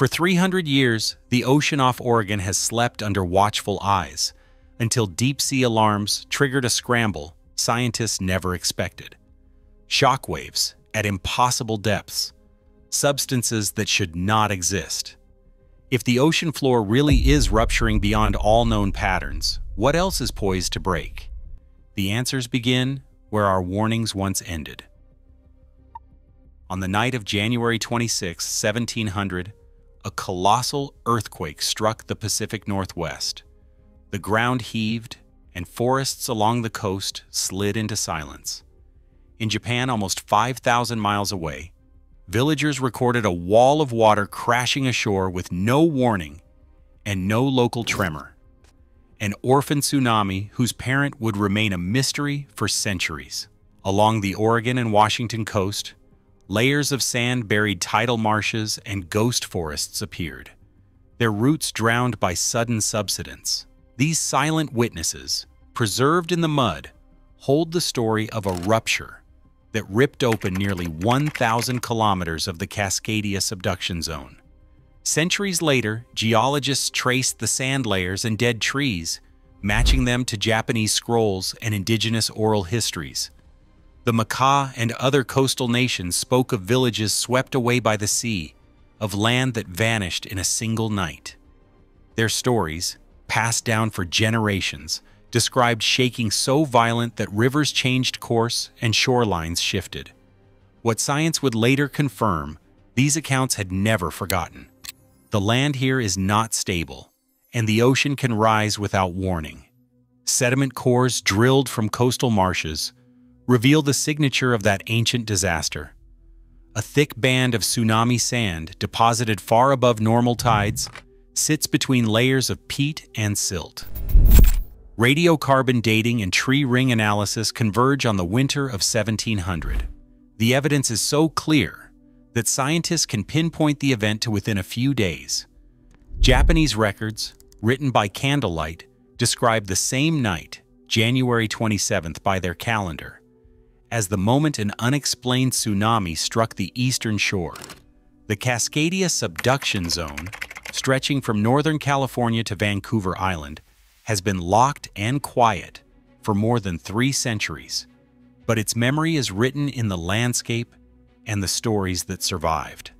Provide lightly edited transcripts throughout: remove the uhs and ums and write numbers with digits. For 300 years, the ocean off Oregon has slept under watchful eyes, until deep-sea alarms triggered a scramble scientists never expected. Shockwaves at impossible depths, substances that should not exist. If the ocean floor really is rupturing beyond all known patterns, what else is poised to break? The answers begin where our warnings once ended. On the night of January 26, 1700, a colossal earthquake struck the Pacific Northwest. The ground heaved, and forests along the coast slid into silence. In Japan, almost 5,000 miles away, villagers recorded a wall of water crashing ashore with no warning and no local tremor. An orphan tsunami whose parent would remain a mystery for centuries. Along the Oregon and Washington coast, layers of sand buried tidal marshes and ghost forests appeared, their roots drowned by sudden subsidence. These silent witnesses, preserved in the mud, hold the story of a rupture that ripped open nearly 1,000 kilometers of the Cascadia subduction zone. Centuries later, geologists traced the sand layers and dead trees, matching them to Japanese scrolls and indigenous oral histories. The Makah and other coastal nations spoke of villages swept away by the sea, of land that vanished in a single night. Their stories, passed down for generations, described shaking so violent that rivers changed course and shorelines shifted. What science would later confirm, these accounts had never forgotten. The land here is not stable, and the ocean can rise without warning. Sediment cores drilled from coastal marshes reveal the signature of that ancient disaster. A thick band of tsunami sand, deposited far above normal tides, sits between layers of peat and silt. Radiocarbon dating and tree ring analysis converge on the winter of 1700. The evidence is so clear that scientists can pinpoint the event to within a few days. Japanese records, written by candlelight, describe the same night, January 27th, by their calendar, as the moment an unexplained tsunami struck the eastern shore. The Cascadia subduction zone, stretching from northern California to Vancouver Island, has been locked and quiet for more than 3 centuries, but its memory is written in the landscape and the stories that survived.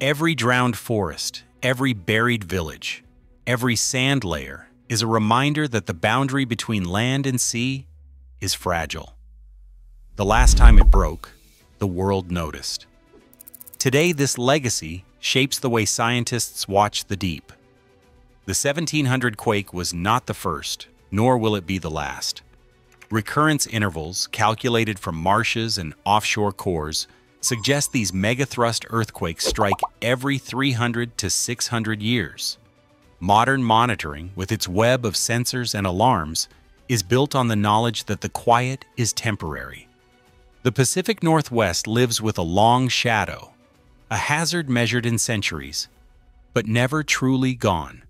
Every drowned forest, every buried village, every sand layer is a reminder that the boundary between land and sea is fragile. The last time it broke, the world noticed. Today, this legacy shapes the way scientists watch the deep. The 1700 quake was not the first, nor will it be the last. Recurrence intervals, calculated from marshes and offshore cores, suggest these megathrust earthquakes strike every 300 to 600 years. Modern monitoring, with its web of sensors and alarms, is built on the knowledge that the quiet is temporary. The Pacific Northwest lives with a long shadow, a hazard measured in centuries, but never truly gone.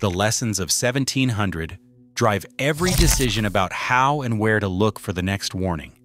The lessons of 1700 drive every decision about how and where to look for the next warning.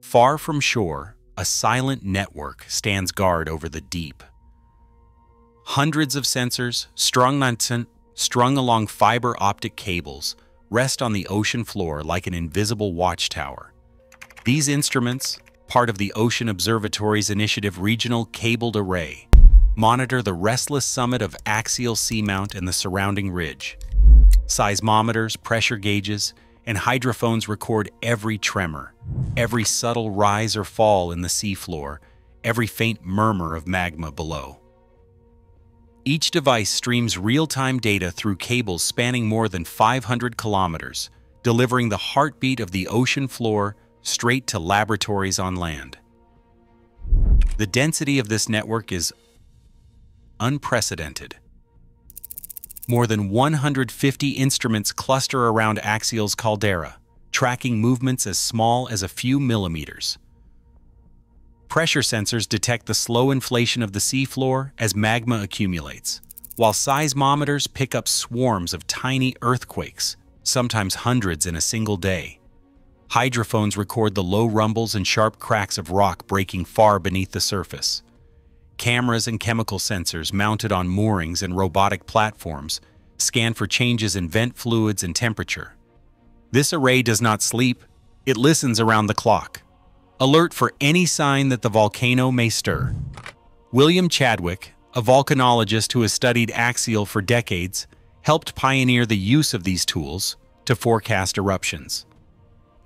Far from shore, a silent network stands guard over the deep. Hundreds of sensors, strung along fiber optic cables, rest on the ocean floor like an invisible watchtower. These instruments, part of the Ocean Observatory's Initiative Regional Cabled Array, monitor the restless summit of Axial Seamount and the surrounding ridge. Seismometers, pressure gauges, and hydrophones record every tremor, every subtle rise or fall in the seafloor, every faint murmur of magma below. Each device streams real-time data through cables spanning more than 500 kilometers, delivering the heartbeat of the ocean floor straight to laboratories on land. The density of this network is unprecedented. More than 150 instruments cluster around Axial's caldera, tracking movements as small as a few millimeters. Pressure sensors detect the slow inflation of the seafloor as magma accumulates, while seismometers pick up swarms of tiny earthquakes, sometimes hundreds in a single day. Hydrophones record the low rumbles and sharp cracks of rock breaking far beneath the surface. Cameras and chemical sensors mounted on moorings and robotic platforms scan for changes in vent fluids and temperature. This array does not sleep, it listens around the clock, alert for any sign that the volcano may stir. William Chadwick, a volcanologist who has studied Axial for decades, helped pioneer the use of these tools to forecast eruptions.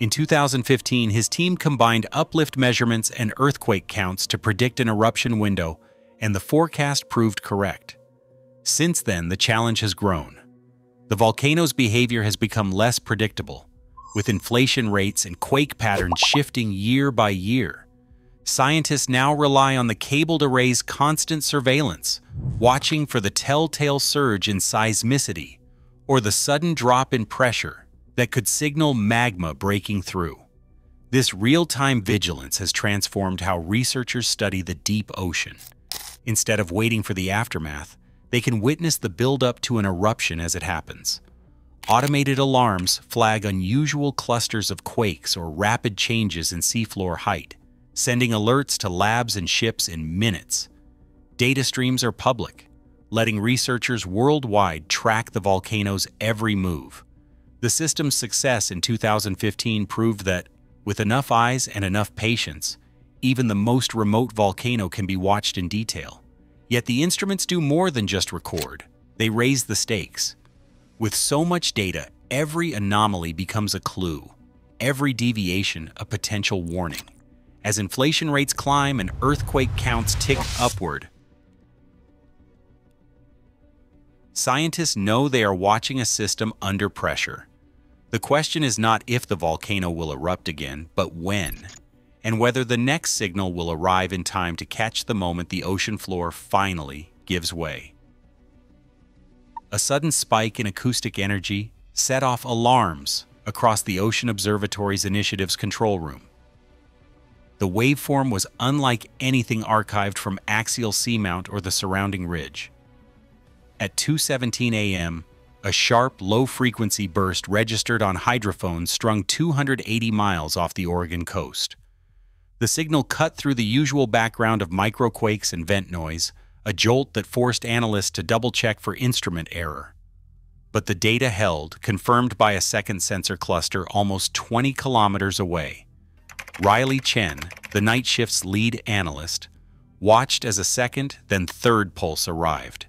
In 2015, his team combined uplift measurements and earthquake counts to predict an eruption window, and the forecast proved correct. Since then, the challenge has grown. The volcano's behavior has become less predictable, with inflation rates and quake patterns shifting year by year. Scientists now rely on the cabled array's constant surveillance, watching for the telltale surge in seismicity or the sudden drop in pressure that could signal magma breaking through. This real-time vigilance has transformed how researchers study the deep ocean. Instead of waiting for the aftermath, they can witness the buildup to an eruption as it happens. Automated alarms flag unusual clusters of quakes or rapid changes in seafloor height, sending alerts to labs and ships in minutes. Data streams are public, letting researchers worldwide track the volcano's every move. The system's success in 2015 proved that, with enough eyes and enough patience, even the most remote volcano can be watched in detail. Yet the instruments do more than just record. They raise the stakes. With so much data, every anomaly becomes a clue, every deviation a potential warning. As inflation rates climb and earthquake counts tick upward, scientists know they are watching a system under pressure. The question is not if the volcano will erupt again, but when, and whether the next signal will arrive in time to catch the moment the ocean floor finally gives way. A sudden spike in acoustic energy set off alarms across the Ocean Observatory's initiative's control room. The waveform was unlike anything archived from Axial Seamount or the surrounding ridge. At 2:17 a.m., a sharp, low-frequency burst registered on hydrophones strung 280 miles off the Oregon coast. The signal cut through the usual background of microquakes and vent noise, a jolt that forced analysts to double-check for instrument error. But the data held, confirmed by a second sensor cluster almost 20 kilometers away. Riley Chen, the night shift's lead analyst, watched as a second, then third pulse arrived.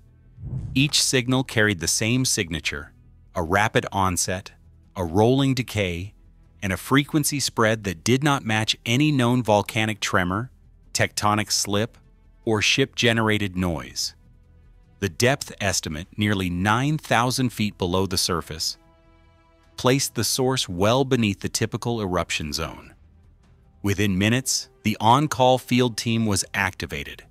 Each signal carried the same signature, a rapid onset, a rolling decay, and a frequency spread that did not match any known volcanic tremor, tectonic slip, or ship-generated noise. The depth estimate, nearly 9,000 feet below the surface, placed the source well beneath the typical eruption zone. Within minutes, the on-call field team was activated.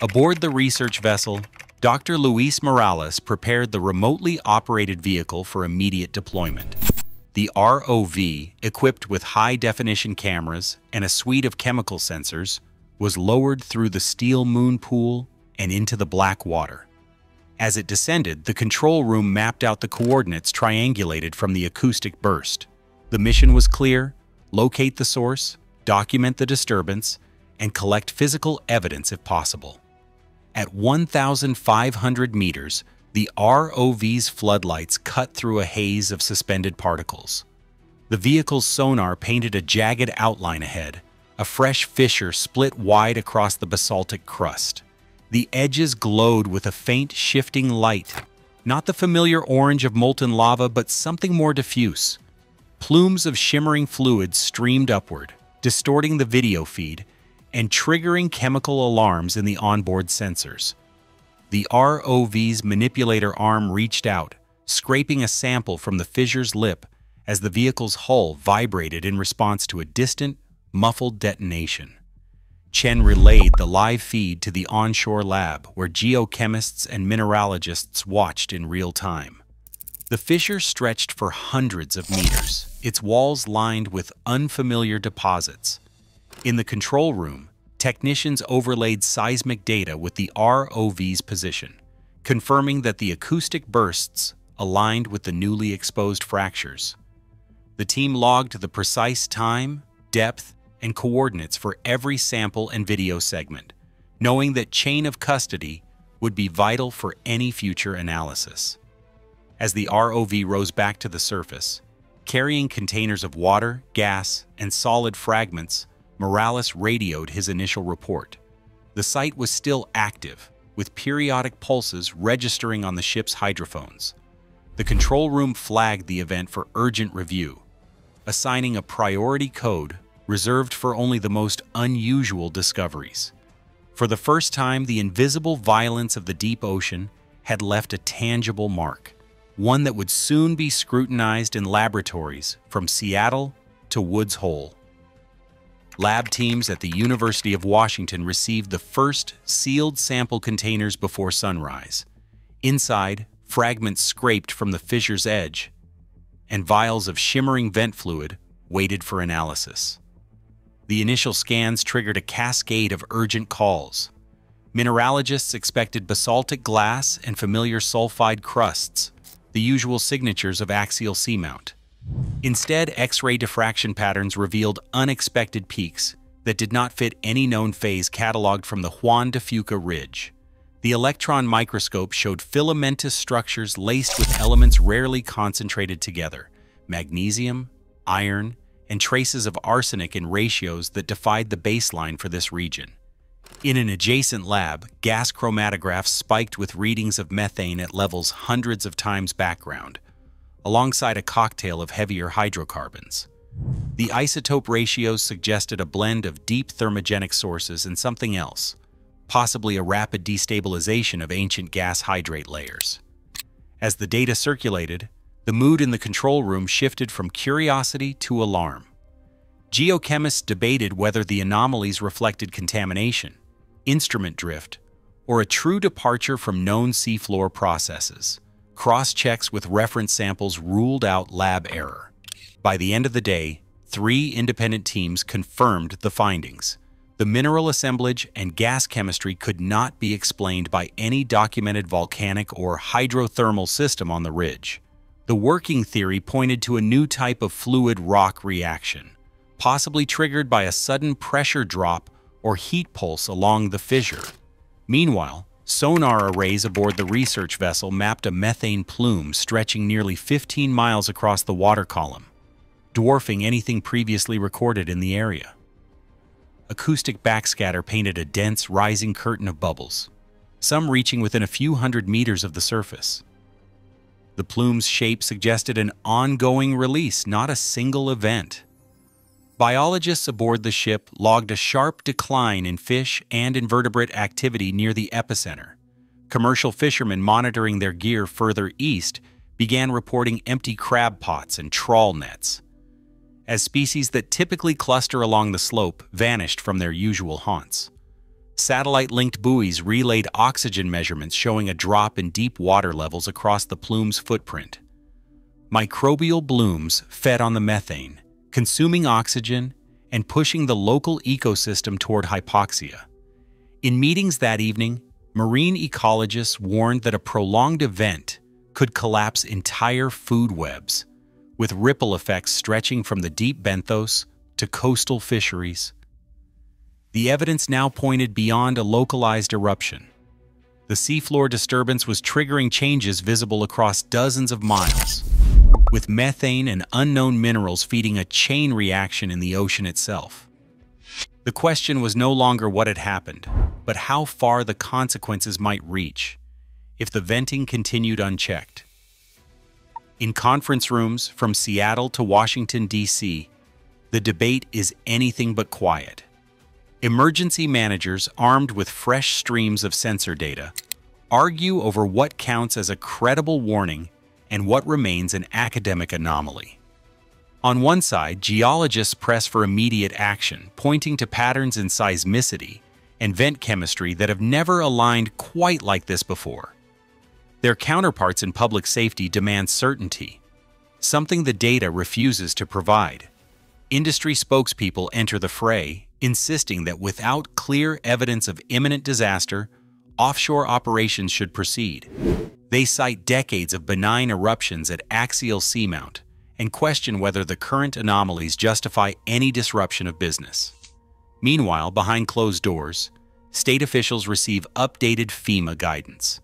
Aboard the research vessel, Dr. Luis Morales prepared the remotely operated vehicle for immediate deployment. The ROV, equipped with high-definition cameras and a suite of chemical sensors, was lowered through the steel moon pool and into the black water. As it descended, the control room mapped out the coordinates triangulated from the acoustic burst. The mission was clear: locate the source, document the disturbance, and collect physical evidence if possible. At 1,500 meters, the ROV's floodlights cut through a haze of suspended particles. The vehicle's sonar painted a jagged outline ahead, a fresh fissure split wide across the basaltic crust. The edges glowed with a faint, shifting light, not the familiar orange of molten lava, but something more diffuse. Plumes of shimmering fluid streamed upward, distorting the video feed and triggering chemical alarms in the onboard sensors. The ROV's manipulator arm reached out, scraping a sample from the fissure's lip as the vehicle's hull vibrated in response to a distant, muffled detonation. Chen relayed the live feed to the onshore lab, where geochemists and mineralogists watched in real time. The fissure stretched for hundreds of meters, its walls lined with unfamiliar deposits. In the control room, technicians overlaid seismic data with the ROV's position, confirming that the acoustic bursts aligned with the newly exposed fractures. The team logged the precise time, depth, and coordinates for every sample and video segment, knowing that chain of custody would be vital for any future analysis. As the ROV rose back to the surface, carrying containers of water, gas, and solid fragments, Morales radioed his initial report. The site was still active, with periodic pulses registering on the ship's hydrophones. The control room flagged the event for urgent review, assigning a priority code reserved for only the most unusual discoveries. For the first time, the invisible violence of the deep ocean had left a tangible mark, one that would soon be scrutinized in laboratories from Seattle to Woods Hole. Lab teams at the University of Washington received the first sealed sample containers before sunrise. Inside, fragments scraped from the fissure's edge, and vials of shimmering vent fluid waited for analysis. The initial scans triggered a cascade of urgent calls. Mineralogists expected basaltic glass and familiar sulfide crusts, the usual signatures of axial seamount. Instead, X-ray diffraction patterns revealed unexpected peaks that did not fit any known phase cataloged from the Juan de Fuca Ridge. The electron microscope showed filamentous structures laced with elements rarely concentrated together: magnesium, iron, and traces of arsenic in ratios that defied the baseline for this region. In an adjacent lab, gas chromatographs spiked with readings of methane at levels hundreds of times background, alongside a cocktail of heavier hydrocarbons. The isotope ratios suggested a blend of deep thermogenic sources and something else, possibly a rapid destabilization of ancient gas hydrate layers. As the data circulated, the mood in the control room shifted from curiosity to alarm. Geochemists debated whether the anomalies reflected contamination, instrument drift, or a true departure from known seafloor processes. Cross-checks with reference samples ruled out lab error. By the end of the day, 3 independent teams confirmed the findings. The mineral assemblage and gas chemistry could not be explained by any documented volcanic or hydrothermal system on the ridge. The working theory pointed to a new type of fluid rock reaction, possibly triggered by a sudden pressure drop or heat pulse along the fissure. Meanwhile, sonar arrays aboard the research vessel mapped a methane plume stretching nearly 15 miles across the water column, dwarfing anything previously recorded in the area. Acoustic backscatter painted a dense, rising curtain of bubbles, some reaching within a few hundred meters of the surface. The plume's shape suggested an ongoing release, not a single event. Biologists aboard the ship logged a sharp decline in fish and invertebrate activity near the epicenter. Commercial fishermen monitoring their gear further east began reporting empty crab pots and trawl nets, as species that typically cluster along the slope vanished from their usual haunts. Satellite-linked buoys relayed oxygen measurements showing a drop in deep water levels across the plume's footprint. Microbial blooms fed on the methane, consuming oxygen and pushing the local ecosystem toward hypoxia. In meetings that evening, marine ecologists warned that a prolonged event could collapse entire food webs, with ripple effects stretching from the deep benthos to coastal fisheries. The evidence now pointed beyond a localized eruption. The seafloor disturbance was triggering changes visible across dozens of miles, with methane and unknown minerals feeding a chain reaction in the ocean itself. The question was no longer what had happened, but how far the consequences might reach if the venting continued unchecked. In conference rooms from Seattle to Washington, D.C., the debate is anything but quiet. Emergency managers, armed with fresh streams of sensor data, argue over what counts as a credible warning and what remains an academic anomaly. On one side, geologists press for immediate action, pointing to patterns in seismicity and vent chemistry that have never aligned quite like this before. Their counterparts in public safety demand certainty, something the data refuses to provide. Industry spokespeople enter the fray, insisting that without clear evidence of imminent disaster, offshore operations should proceed. They cite decades of benign eruptions at axial seamount and question whether the current anomalies justify any disruption of business. Meanwhile, behind closed doors, state officials receive updated FEMA guidance.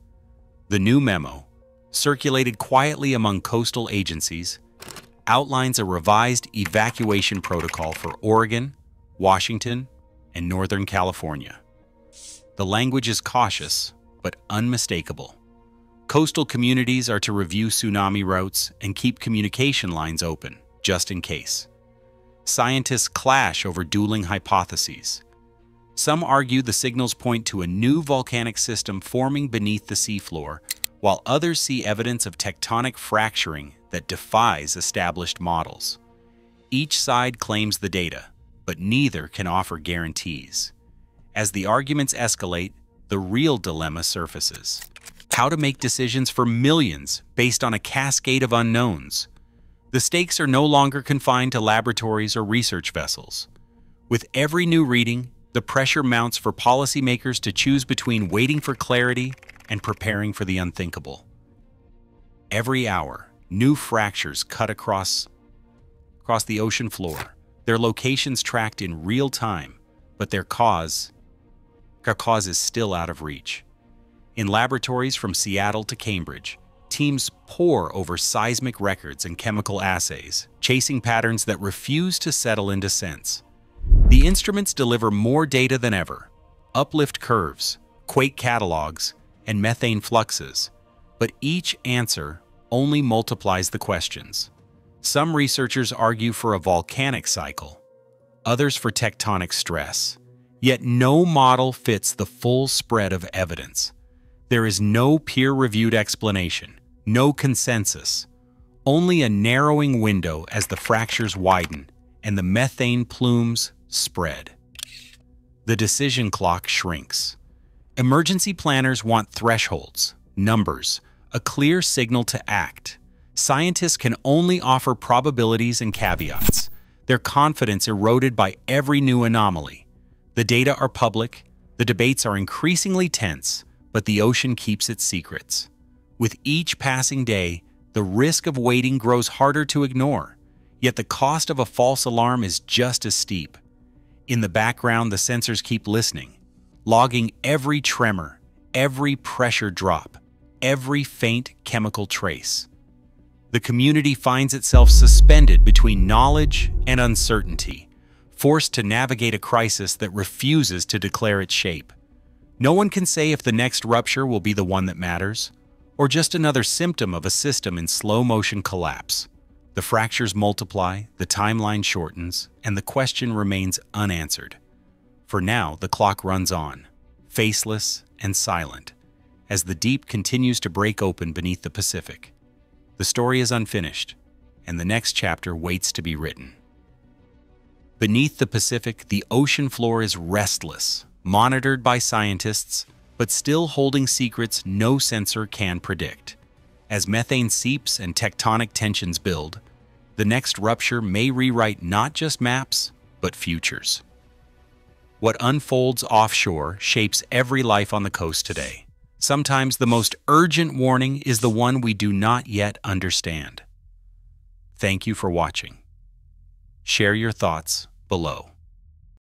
The new memo, circulated quietly among coastal agencies, outlines a revised evacuation protocol for Oregon, Washington, and Northern California. The language is cautious, but unmistakable. Coastal communities are to review tsunami routes and keep communication lines open, just in case. Scientists clash over dueling hypotheses. Some argue the signals point to a new volcanic system forming beneath the seafloor, while others see evidence of tectonic fracturing that defies established models. Each side claims the data, but neither can offer guarantees. As the arguments escalate, the real dilemma surfaces. How to make decisions for millions based on a cascade of unknowns? The stakes are no longer confined to laboratories or research vessels. With every new reading, the pressure mounts for policymakers to choose between waiting for clarity and preparing for the unthinkable. Every hour, new fractures cut across the ocean floor, their locations tracked in real time, but their cause is still out of reach. In laboratories from Seattle to Cambridge, teams pore over seismic records and chemical assays, chasing patterns that refuse to settle into sense. The instruments deliver more data than ever, uplift curves, quake catalogs, and methane fluxes, but each answer only multiplies the questions. Some researchers argue for a volcanic cycle, others for tectonic stress, yet no model fits the full spread of evidence. There is no peer-reviewed explanation, no consensus, only a narrowing window as the fractures widen and the methane plumes spread. The decision clock shrinks. Emergency planners want thresholds, numbers, a clear signal to act. Scientists can only offer probabilities and caveats, their confidence eroded by every new anomaly. The data are public, the debates are increasingly tense, but the ocean keeps its secrets. With each passing day, the risk of waiting grows harder to ignore. Yet the cost of a false alarm is just as steep. In the background, the sensors keep listening, logging every tremor, every pressure drop, every faint chemical trace. The community finds itself suspended between knowledge and uncertainty, forced to navigate a crisis that refuses to declare its shape. No one can say if the next rupture will be the one that matters, or just another symptom of a system in slow motion collapse. The fractures multiply, the timeline shortens, and the question remains unanswered. For now, the clock runs on, faceless and silent, as the deep continues to break open beneath the Pacific. The story is unfinished, and the next chapter waits to be written. Beneath the Pacific, the ocean floor is restless, monitored by scientists, but still holding secrets no sensor can predict. As methane seeps and tectonic tensions build, the next rupture may rewrite not just maps, but futures. What unfolds offshore shapes every life on the coast today. Sometimes the most urgent warning is the one we do not yet understand. Thank you for watching. Share your thoughts below.